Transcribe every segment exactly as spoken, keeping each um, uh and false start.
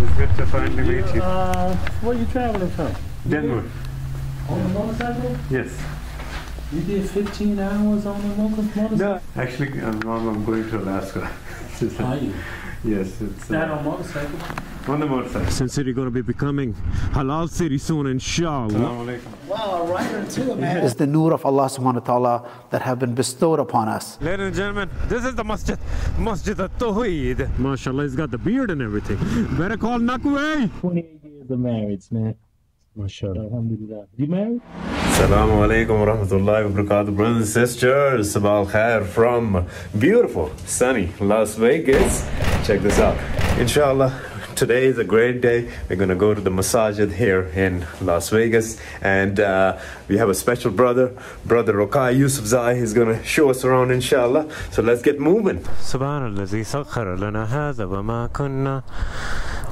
was good to finally meet you. Uh, where are you traveling from? Denver. On the motorcycle? Yes. You did fifteen hours on the motorcycle? No, actually, I'm, I'm going to Alaska. Are you? Yes. It's, uh, Not on motorcycle? On the motorcycle. Sin City going to be becoming Halal City soon, inshallah. Wow, a rider too, man. It's the nur of Allah subhanahu wa ta'ala that have been bestowed upon us. Ladies and gentlemen, this is the Masjid, Masjid al-Tawheed. MashaAllah, he's got the beard and everything. Better call Nakway. twenty-eight years of marriage, man. MashaAllah. Alhamdulillah. You married? Assalamu alaikum wa rahmatullahi wa barakatuh, brothers and sisters. Sabah al khair from beautiful, sunny Las Vegas. Check this out. Inshallah, today is a great day. We're going to go to the masajid here in Las Vegas. And uh, we have a special brother, Brother Rokai Yusuf Zai. He's going to show us around, inshallah. So let's get moving. Subhanallah, sakhara lana hadha wa ma kunna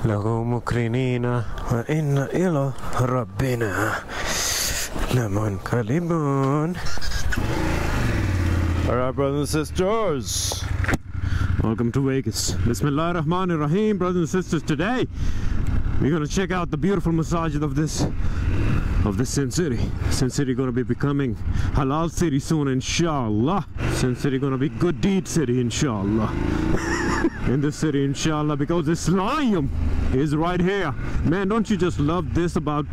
lahu mukrinina wa inna ila rabbina lamunqalibun. All right, brothers and sisters. Welcome to Vegas. Bismillah ar-Rahman ar-Rahim, brothers and sisters. Today, we're gonna check out the beautiful masajid of this, of this Sin City. Sin City gonna be becoming Halal City soon, inshallah. Sin City gonna be good deed city, inshallah. In this city, inshallah, because Islam is right here. Man, don't you just love this about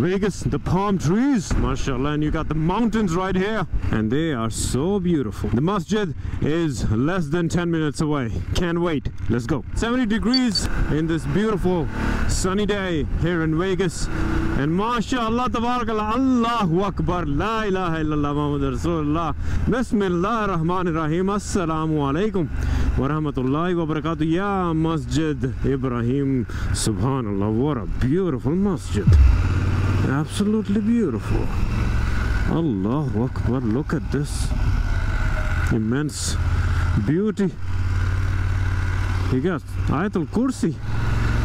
Vegas? The palm trees, mashallah, and you got the mountains right here, and they are so beautiful. The masjid is less than ten minutes away. Can't wait. Let's go. seventy degrees in this beautiful sunny day here in Vegas, and mashallah, tabarakallah, Allahu Akbar, la ilaha illallah, Muhammad Rasulullah. Bismillah ar-Rahman ar-Rahim. Assalamu alaikum wa rahmatullahi wa barakatuh. Ya Masjid Ibrahim. Subhanallah, what a beautiful masjid. Absolutely beautiful. Allahu Akbar, look at this immense beauty. You got Ayatul Kursi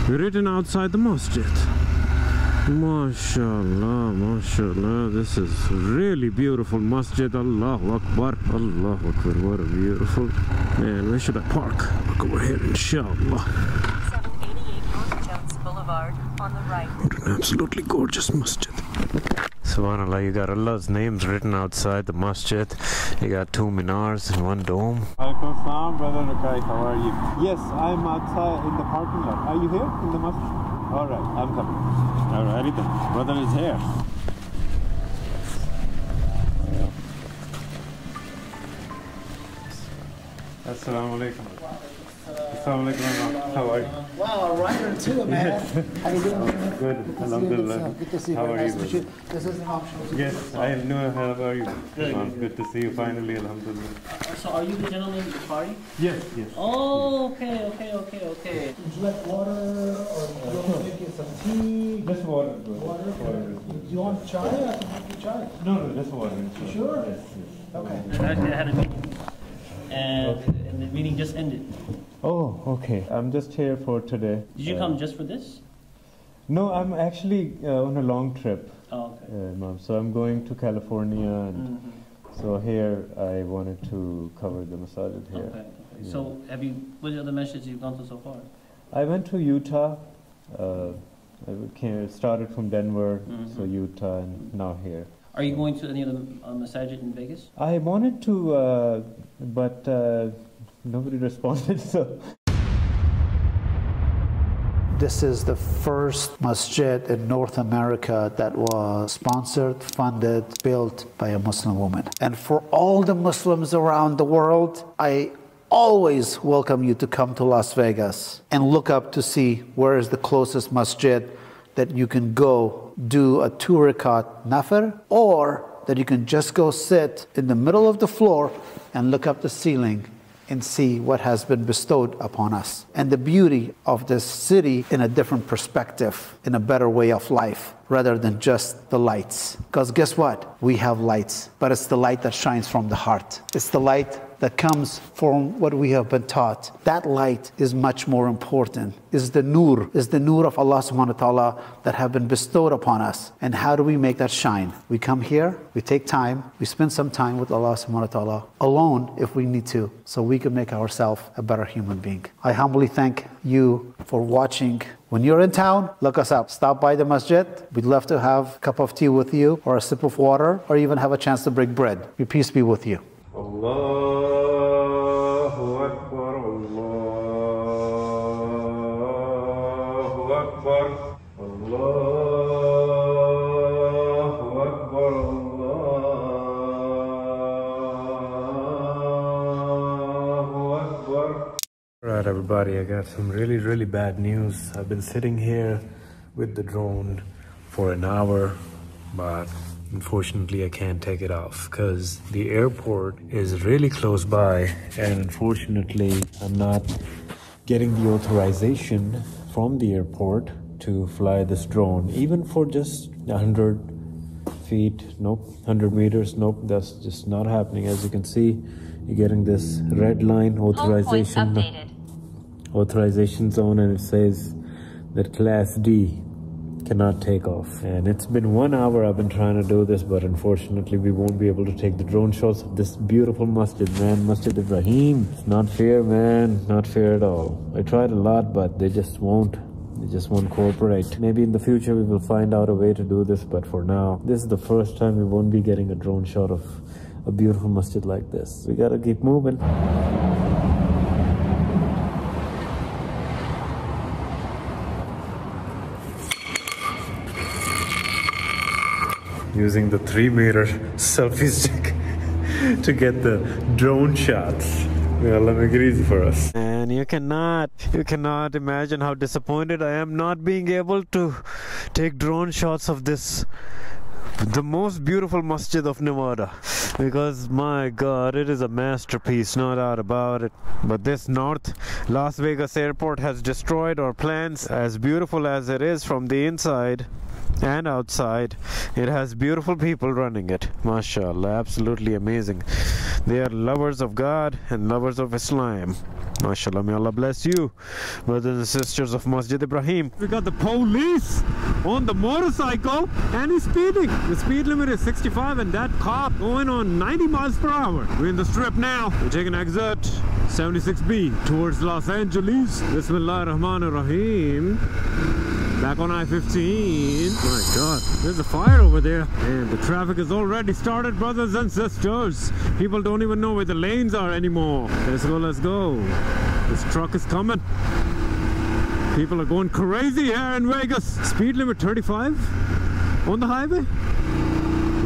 written outside the masjid. MashaAllah, MashaAllah, this is really beautiful masjid. Allahu Akbar, Allahu Akbar, what a beautiful. Man, where should I park? Look over here, inshallah. On the right. What an absolutely gorgeous masjid. Subhanallah, you got Allah's names written outside the masjid. You got two minars and one dome. Alaikum Assalam, brother Rukai, how are you? Yes, I'm outside in the parking lot. Are you here in the masjid? Alright, I'm coming. Alright, brother is here. Assalamu alaikum. Assalamu alaikum. How are you? Wow, a rider too, man. How are you doing? Good. Alhamdulillah. Good to see you. How are you? This is an option. Yes, I know. How are you? Good. Good to see you finally. Alhamdulillah. So, are you the gentleman in the party? Yes, yes. Oh, okay, okay, okay, okay. Would you like water or do you want to make some tea? Just water. Water? Water. Do you want chai? I can make you chai. No, no, just water. Sure? Yes, yes. Okay. Actually, I had a meeting. And the meeting just ended. Oh, okay. I'm just here for today. Did you uh, come just for this? No, I'm actually uh, on a long trip. Oh, okay. Uh, mom. So I'm going to California, and mm-hmm. so here I wanted to cover the masajid here. Okay. Yeah. So, have you? What other masjids you've gone to so far? I went to Utah. Uh, I came, started from Denver, mm-hmm. so Utah, and mm-hmm. now here. Are you going to any of the um, masajid in Vegas? I wanted to, uh, but uh, nobody responded, so. This is the first masjid in North America that was sponsored, funded, built by a Muslim woman. And for all the Muslims around the world, I always welcome you to come to Las Vegas and look up to see where is the closest masjid that you can go do a two rakat nafar, or that you can just go sit in the middle of the floor and look up the ceiling and see what has been bestowed upon us and the beauty of this city in a different perspective, in a better way of life. rather than just the lights. Because guess what? We have lights, but it's the light that shines from the heart. It's the light that comes from what we have been taught. That light is much more important. Is the nur, is the nur of Allah subhanahu wa ta'ala that have been bestowed upon us. And how do we make that shine? We come here, we take time, we spend some time with Allah subhanahu wa ta'ala alone if we need to, so we can make ourselves a better human being. I humbly thank you for watching. When you're in town, look us up. Stop by the masjid. We'd love to have a cup of tea with you, or a sip of water, or even have a chance to break bread. May peace be with you. Allahu Akbar, Allahu Akbar, Allahu Akbar, Allahu Akbar. Alright everybody, I got some really really bad news. I've been sitting here with the drone for an hour, but unfortunately, I can't take it off because the airport is really close by, and unfortunately, I'm not getting the authorization from the airport to fly this drone, even for just one hundred feet, nope, one hundred meters, nope, that's just not happening. As you can see, you're getting this red line authorization, authorization zone, and it says that Class D cannot take off. And it's been one hour I've been trying to do this, but unfortunately we won't be able to take the drone shots of this beautiful masjid, man. Masjid Ibrahim. It's not fair, man. Not fair at all. I tried a lot, but they just won't. They just won't cooperate. Maybe in the future we will find out a way to do this, but for now, this is the first time we won't be getting a drone shot of a beautiful masjid like this. We gotta keep moving. Using the three meter selfie stick to get the drone shots. Yeah, let me get easy for us. And you cannot, you cannot imagine how disappointed I am not being able to take drone shots of this, the most beautiful masjid of Nevada. Because my God, it is a masterpiece, no doubt about it. But this North Las Vegas airport has destroyed our plans. As beautiful as it is from the inside and outside, it has beautiful people running it. MashaAllah, absolutely amazing. They are lovers of God and lovers of Islam. MashaAllah, may Allah bless you, brothers and sisters of Masjid Ibrahim. We got the police on the motorcycle, and he's speeding. The speed limit is sixty-five, and that cop going on ninety miles per hour. We're in the strip now. We're taking exit seventy-six B towards Los Angeles. Bismillah ar-Rahman ar-Rahim. Back on I fifteen. My God, there's a fire over there. And the traffic has already started, brothers and sisters. People don't even know where the lanes are anymore. Let's go, let's go. This truck is coming. People are going crazy here in Vegas. Speed limit thirty-five on the highway.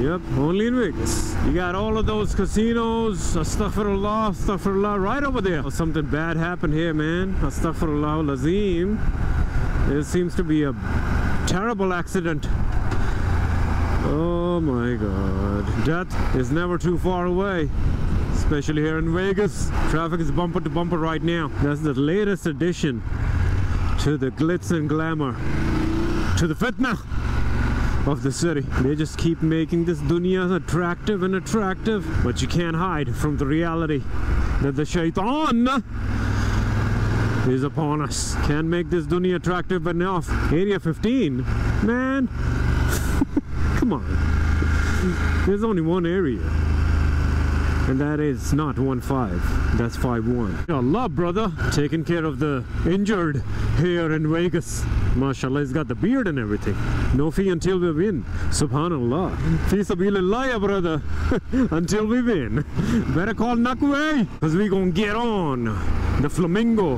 Yep, only in Vegas. You got all of those casinos, astaghfirullah, astaghfirullah, right over there. Oh, something bad happened here, man. Astaghfirullah al-Azim. There seems to be a terrible accident. Oh my God. Death is never too far away, especially here in Vegas. Traffic is bumper to bumper right now. That's the latest addition to the glitz and glamour, to the fitna of the city. They just keep making this dunya attractive and attractive, but you can't hide from the reality that the shaitan is upon us. Can't make this dunya attractive enough. Area fifteen, man. Come on, there's only one area, and that is not one five, that's five one. Allah, brother, taking care of the injured here in Vegas. MashaAllah, he's got the beard and everything. No fee until we win. Subhanallah. Fee sabilillah, ya brother. Until we win. Better call Nakway, because we gonna get on. The flamingo,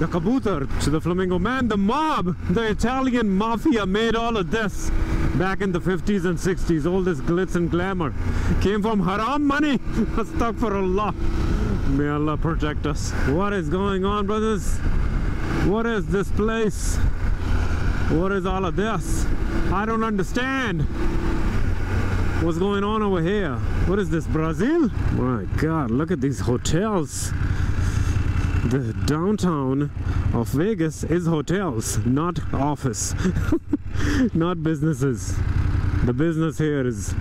the kabutar, to the flamingo. Man, the mob, the Italian mafia made all of this back in the fifties and sixties. All this glitz and glamour came from haram money. Astaghfirullah. May Allah protect us. What is going on, brothers? What is this place? What is all of this? I don't understand what's going on over here. What is this, Brazil? My God, look at these hotels. The downtown of Vegas is hotels, not office. not businesses. The business here is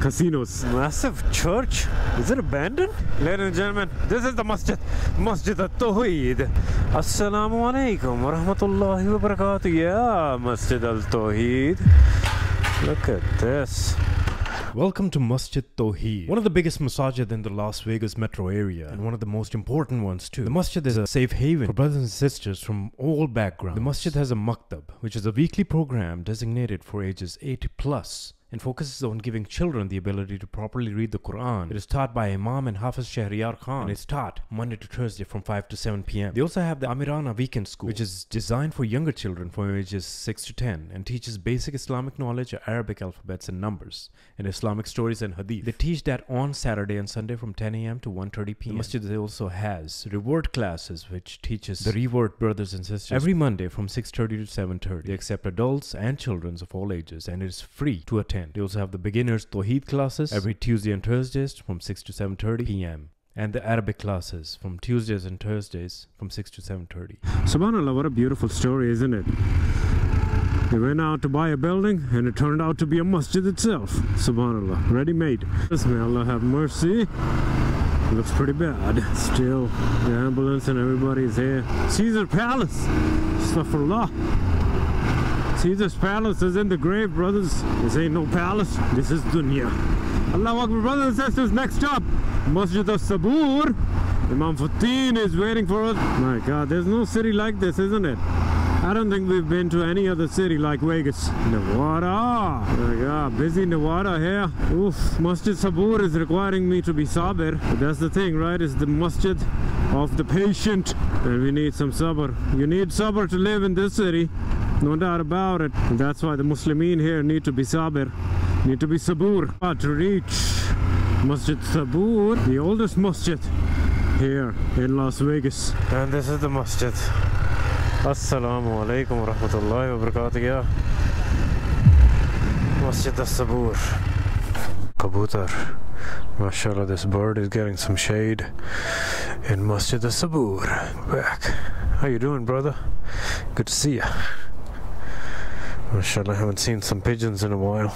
casinos. Massive church. Is it abandoned? Ladies and gentlemen, this is the Masjid. Masjid al-Tawheed. Assalamu alaikum wa rahmatullahi wa barakatuh. Yeah, Masjid al-Tawheed. Look at this. Welcome to Masjid Tawheed, one of the biggest masajid in the Las Vegas metro area, and one of the most important ones too. The masjid is a safe haven for brothers and sisters from all backgrounds. The masjid has a maktab, which is a weekly program designated for ages eight plus, and focuses on giving children the ability to properly read the Quran. It is taught by Imam and Hafiz Shahriyar Khan, and it's taught Monday to Thursday from five to seven p m They also have the Amirana Weekend School, which is designed for younger children from ages six to ten, and teaches basic Islamic knowledge, Arabic alphabets and numbers, and Islamic stories and hadith. They teach that on Saturday and Sunday from ten a m to one thirty p m The masjid also has revert classes, which teaches the revert brothers and sisters every Monday from six thirty to seven thirty. They accept adults and children of all ages, and it is free to attend. They also have the beginners Tawheed classes every Tuesday and Thursdays from six to seven thirty p m and the Arabic classes from Tuesdays and Thursdays from six to seven thirty. SubhanAllah, what a beautiful story, isn't it? They went out to buy a building and it turned out to be a masjid itself. SubhanAllah, ready-made. May Allah have mercy. Looks pretty bad. Still, the ambulance and everybody's here. Caesar Palace. Astaghfirullah. Caesar's palace is in the grave, brothers. This ain't no palace. This is dunya. Allahu Akbar, brothers and sisters. Next up, Masjid As-Sabur. Imam Fateen is waiting for us. My God, there's no city like this, isn't it? I don't think we've been to any other city like Vegas. Nevada. My God, busy Nevada here. Oof, Masjid As-Sabur is requiring me to be sabir. But that's the thing, right? It's the masjid of the patient. And we need some sabr. You need sabr to live in this city. No doubt about it. And that's why the Muslimin here need to be sabir, need to be sabur. But to reach Masjid Sabur, the oldest masjid here in Las Vegas. And this is the masjid. Assalamu alaikum wa rahmatullahi wa barakatuh. Masjid As-Sabur. Kabutar. MashaAllah, this bird is getting some shade in Masjid As-Sabur. Back. How you doing, brother? Good to see you. MashaAllah, I haven't seen some pigeons in a while.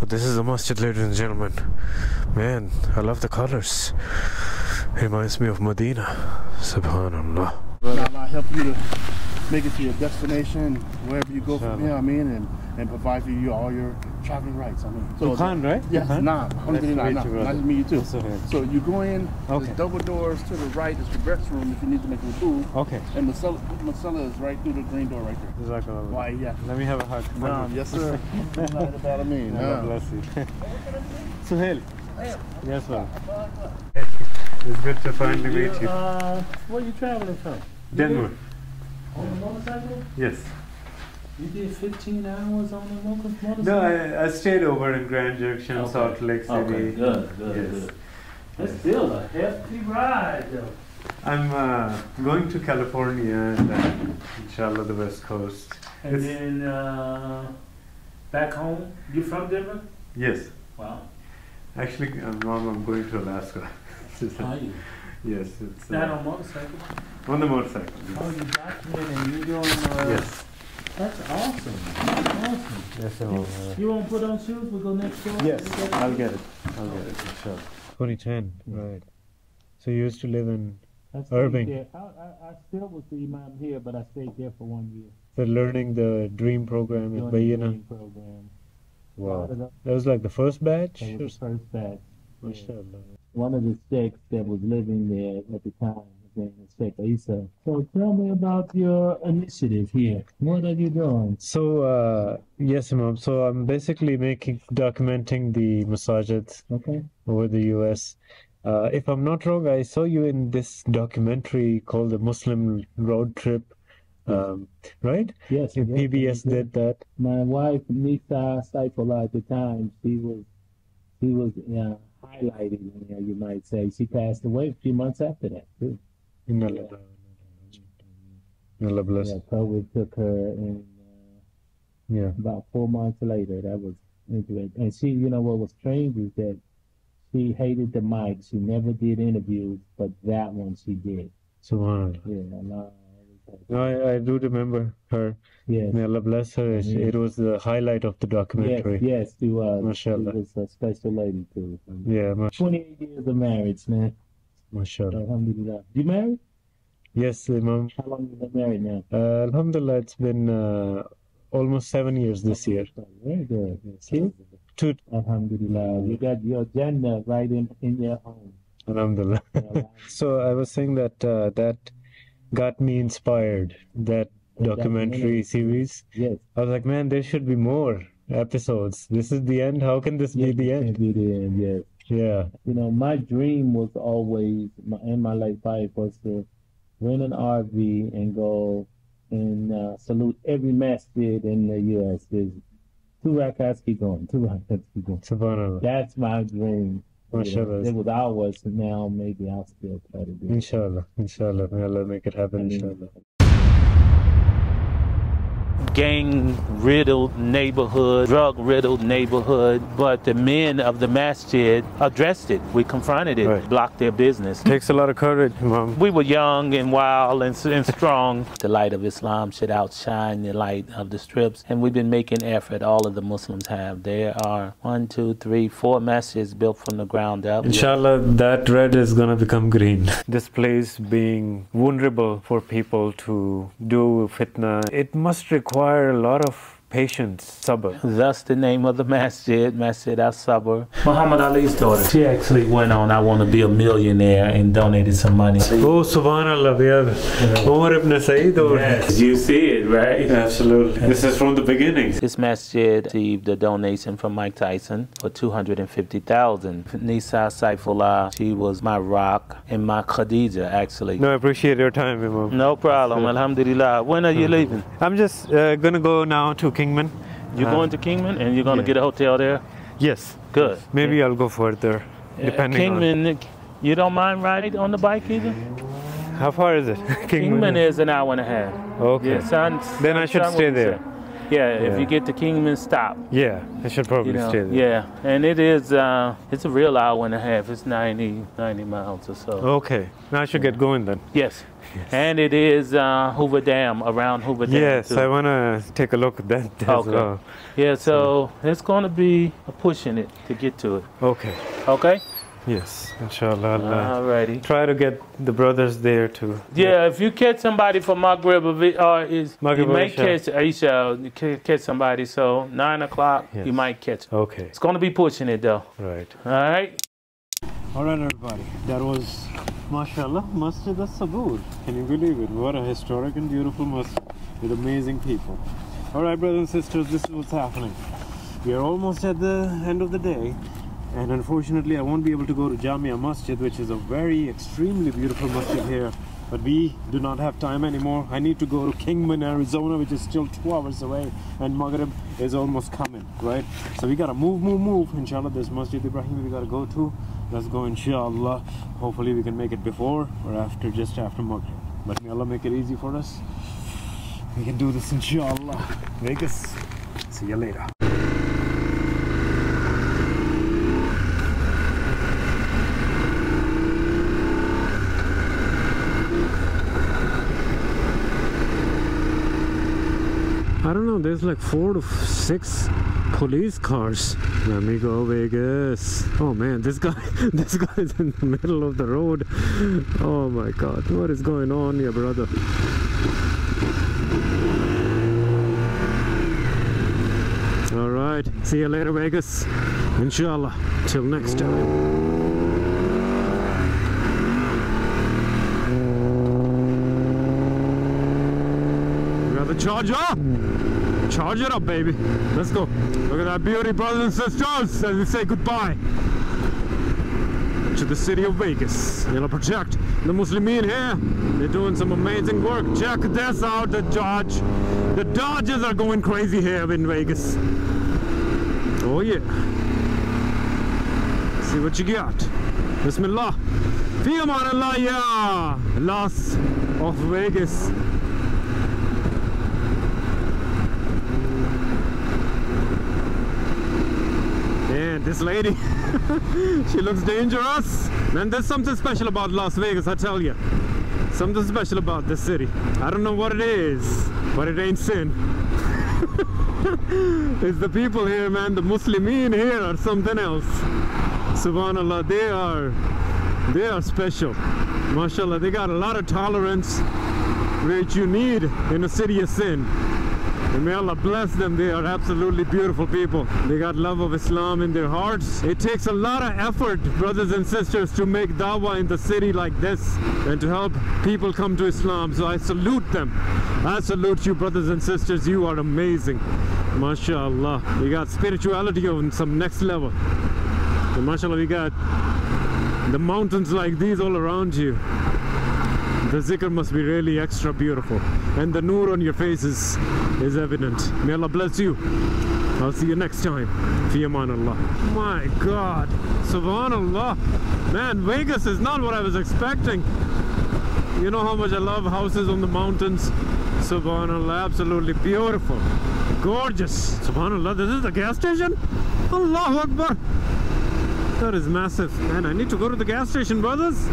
But this is the masjid, ladies and gentlemen. Man, I love the colors. It reminds me of Medina. SubhanAllah. Allah help you to make it to your destination, wherever you go from here, I mean, and, and provide for you all your traveling rights, I mean. So Khan, right? Yes, Khan? Nah, only thing not, not just me, you too. So you go in, okay. There's double doors to the right, is your restroom if you need to make food. Okay. And the masala is right through the green door right there. Exactly. Why, yeah. Let me have a hug. Nah, yes, sir. About me. Nah. Bless you. Suhail. Yes, sir. It's good to finally meet you. Uh, where are you traveling from? Denver. On a motorcycle? Yes. You did fifteen hours on a motorcycle? No, I, I stayed over in Grand Junction, okay. Salt Lake City. Okay, good, good, yes. good. That's yes. still a hefty ride, though. I'm uh, going to California and uh, inshallah the West Coast. And it's then uh, back home? You from Denver? Yes. Wow. Actually, uh, Mom, I'm going to Alaska. Are you? Yes. It's, uh, not on a motorcycle? On the motorcycle. Yes. Oh, you're documenting and you're doing... Uh, yes. That's awesome. That's awesome. Yes, sir. You, uh, you want to put on shoes? We'll go next door? Yes, get I'll get it. I'll get it. Sure. twenty ten, right. So you used to live in Irving. I, I, I still was the imam here, but I stayed there for one year. So learning the dream program at Bayina? Dream program. Wow. wow. That was like the first batch? That was the first batch. Yeah. One of the sects that was living there at the time, Isa. So tell me about your initiative here. What are you doing? So, uh, yes, Imam. So I'm basically making, documenting the masajids okay. over the U S Uh, if I'm not wrong, I saw you in this documentary called the Muslim Road Trip, um, yes. right? Yes. If yes P B S did that. My wife, Nita Saifullah, at the time, she was, she was, yeah. highlighted, you know, you might say. She passed away a few months after that, too. In Allah, yeah. Allah bless. Yeah, COVID took her, and uh, yeah, about four months later, that was into it. And she, you know, what was strange is that she hated the mic. She never did interviews, but that one she did. So, uh, yeah, Allah, No, I, I do remember her. Yes. May Allah bless her. Yes. It was the highlight of the documentary. Yes, yes, she was. MashaAllah. She was a special lady too. Yeah, mashallah. twenty-eight years of marriage, man. MashaAllah. Alhamdulillah. You married? Yes, Imam. How long have you been married now? Uh, alhamdulillah, it's been uh, almost seven years this year. Very good. Yes. See? Two. Alhamdulillah. You got your Jannah right in, in your home. Alhamdulillah. So I was saying that uh, that got me inspired, that documentary series. Yes. I was like, man, there should be more episodes. This is the end. How can this yes, be the end? Be the end. Yes. Yeah. You know, my dream was always, my, in my life, life was to rent an R V and go and uh, salute every masjid in the U S There's two rakats keep going, two rakats keep going. SubhanAllah. That's my dream. MashaAllah. It was ours, and now maybe I'll still try to do it. Inshallah, inshallah. May Allah make it happen, I mean, inshallah. Gang-riddled neighborhood, drug-riddled neighborhood, but the men of the masjid addressed it. We confronted it, right. Blocked their business. Takes a lot of courage, Imam. We were young and wild and, and strong. The light of Islam should outshine the light of the strips, and we've been making effort. All of the Muslims have. There are one, two, three, four masjids built from the ground up. Inshallah, that red is gonna become green. This place being vulnerable for people to do fitna, it must require a lot of patience, sabr. Thus the name of the masjid, Masjid As-Sabur. Muhammad Ali's daughter. She actually went on I Want to Be a Millionaire and donated some money. Oh, subhanAllah, we have yeah. Umar ibn Said. Or... Yes, you see it, right? Absolutely. This is from the beginning. This masjid received a donation from Mike Tyson for two hundred fifty thousand dollars. Nita Saifullah, she was my rock and my Khadija, actually. No, I appreciate your time, Imam. No problem, alhamdulillah. When are you mm-hmm. leaving? I'm just uh, gonna go now to Kingman. You're uh, going to Kingman and you're going yeah. to get a hotel there? Yes. Good. Maybe yeah. I'll go further, depending uh, Kingman, on... You don't mind riding on the bike either? How far is it? Kingman, Kingman is an hour and a half. Okay. Yeah, sun, then sun, I should sun, stay there. Yeah, yeah, if you get to Kingman, stop. Yeah, I should probably you know, stay there. Yeah, and it is, uh, it's a real hour and a half. It's ninety, ninety miles or so. Okay, now I should yeah. get going then. Yes. Yes. And it is uh, Hoover Dam, around Hoover Dam. Yes, too. I want to take a look at that as okay. well. Yeah, so yeah. it's going to be pushing it to get to it. Okay. Okay? Yes, inshallah. Alrighty. Try to get the brothers there too. Yeah, yeah. If you catch somebody from Maghrib or is, Maghrib you may catch Aisha, you can catch somebody. So nine o'clock, yes. you might catch it. Okay. It's going to be pushing it though. Right. Alright? Alright, everybody. That was... MashaAllah, Masjid As-Sabur. Can you believe it? What a historic and beautiful masjid with amazing people. Alright, brothers and sisters, this is what's happening. We are almost at the end of the day, and unfortunately I won't be able to go to Jamia Masjid, which is a very extremely beautiful masjid here, but we do not have time anymore. I need to go to Kingman, Arizona, which is still two hours away, and Maghrib is almost coming, right? So we gotta move, move, move. Inshallah, there's Masjid Ibrahim we gotta go to. Let's go, inshallah. Hopefully we can make it before or after, just after Maghrib. But may Allah make it easy for us. We can do this, inshallah. Vegas. See you later. I don't know, there's like four to six police cars. Let me go, Vegas. Oh man, this guy this guy is in the middle of the road. Oh my god, what is going on here, brother? All right, see you later, Vegas, inshallah. Till next time. Charge up! Charge it up, baby. Let's go. Look at that beauty, brothers and sisters, as we say goodbye to the city of Vegas. Yellow Project, the Muslimin here. They're doing some amazing work. Check this out, the Dodge. The Dodgers are going crazy here in Vegas. Oh yeah. Let's see what you got. Bismillah. Fi amanillah ya. Las of Vegas. This lady, she looks dangerous. Man, there's something special about Las Vegas, I tell you. Something special about this city. I don't know what it is, but it ain't sin. It's the people here, man. The Muslimin here are something else. Subhanallah, they are they are special. Mashallah, they got a lot of tolerance which you need in a city of sin. And may Allah bless them, they are absolutely beautiful people. They got love of Islam in their hearts. It takes a lot of effort, brothers and sisters, to make dawah in the city like this and to help people come to Islam. So I salute them. I salute you, brothers and sisters. You are amazing. Mashallah. We got spirituality on some next level. And mashallah, we got the mountains like these all around you. The zikr must be really extra beautiful, and the noor on your face is, is evident. May Allah bless you. I'll see you next time. Fi amanallah. My God, subhanallah, man, Vegas is not what I was expecting. You know how much I love houses on the mountains. Subhanallah, absolutely beautiful, gorgeous. Subhanallah, this is the gas station. Allahu Akbar. That is massive, man. I need to go to the gas station, brothers.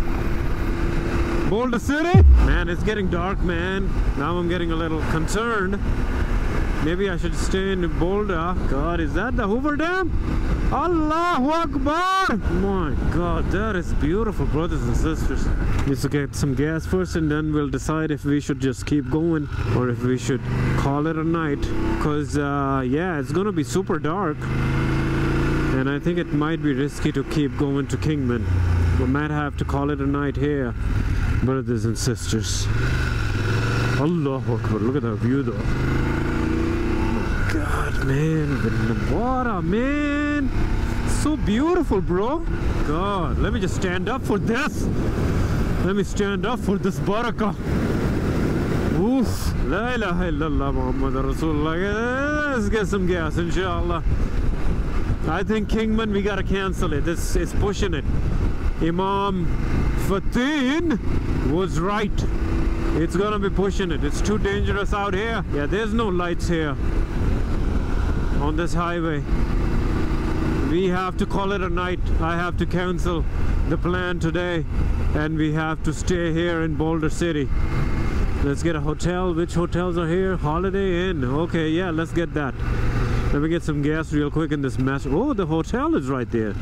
Boulder City? Man, it's getting dark, man. Now I'm getting a little concerned. Maybe I should stay in Boulder. God, is that the Hoover Dam? Allahu Akbar! My God, that is beautiful, brothers and sisters. Need to get some gas first, and then we'll decide if we should just keep going or if we should call it a night. Because, uh, yeah, it's gonna be super dark. And I think it might be risky to keep going to Kingman. We might have to call it a night here, brothers and sisters. Allahu Akbar, look at that view though. Oh God, man, the Nevada, man. So beautiful, bro. God, let me just stand up for this. Let me stand up for this barakah. Oof. La ilaha illallah Muhammad Rasulullah. Let's get some gas, inshaAllah. I think Kingman, we gotta cancel it. This is pushing it. Imam Fateen was right. It's gonna be pushing it. It's too dangerous out here. Yeah, there's no lights here on this highway. We have to call it a night. I have to cancel the plan today, and we have to stay here in Boulder City. Let's get a hotel. Which hotels are here? Holiday Inn. Okay, yeah, let's get that. Let me get some gas real quick in this mess. Oh, the hotel is right there.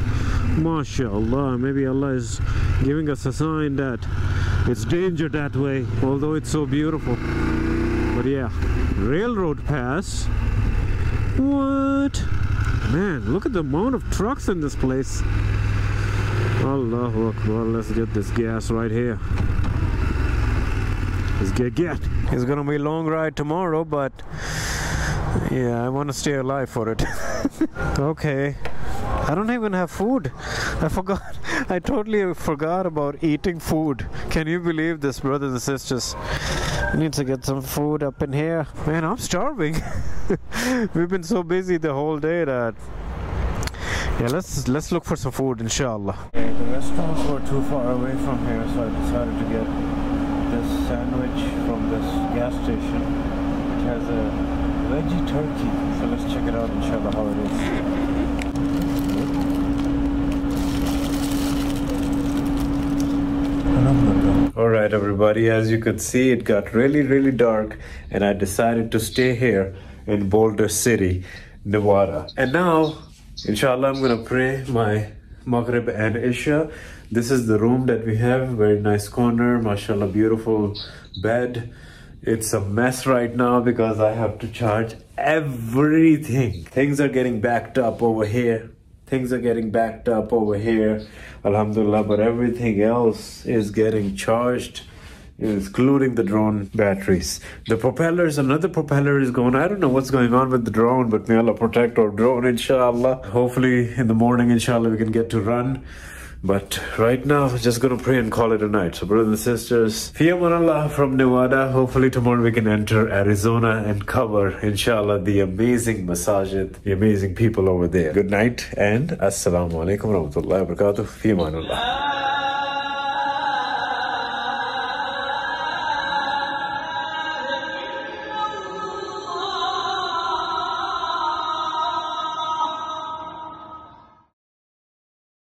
MashaAllah, maybe Allah is giving us a sign that it's danger that way, although it's so beautiful. But yeah, railroad pass. What? Man, look at the amount of trucks in this place. Allahu Akbar, let's get this gas right here. Let's get get. It's gonna be a long ride tomorrow, but yeah, I want to stay alive for it. Okay. I don't even have food. I forgot. I totally forgot about eating food. Can you believe this, brothers and sisters? I need to get some food up in here. Man, I'm starving. We've been so busy the whole day that... Yeah, let's let's look for some food, inshallah. Okay, the restaurants were too far away from here, so I decided to get this sandwich from this gas station. It has a veggie turkey. So let's check it out, inshallah, how it is. Alright everybody, as you could see, it got really really dark, and I decided to stay here in Boulder City, Nevada. And now, inshallah, I'm gonna pray my Maghrib and Isha. This is the room that we have, very nice corner, mashallah, beautiful bed. It's a mess right now because I have to charge everything. Things are getting backed up over here. Things are getting backed up over here, alhamdulillah, but everything else is getting charged, including the drone batteries. The propellers, another propeller is going. I don't know what's going on with the drone, but may Allah protect our drone, inshallah. Hopefully in the morning, inshallah, we can get to run. But right now, I'm just going to pray and call it a night. So brothers and sisters, Fi amanallah from Nevada. Hopefully tomorrow we can enter Arizona and cover, inshallah, the amazing masajid, the amazing people over there. Good night and assalamu alaikum warahmatullahi wabarakatuh. Fi amanallah.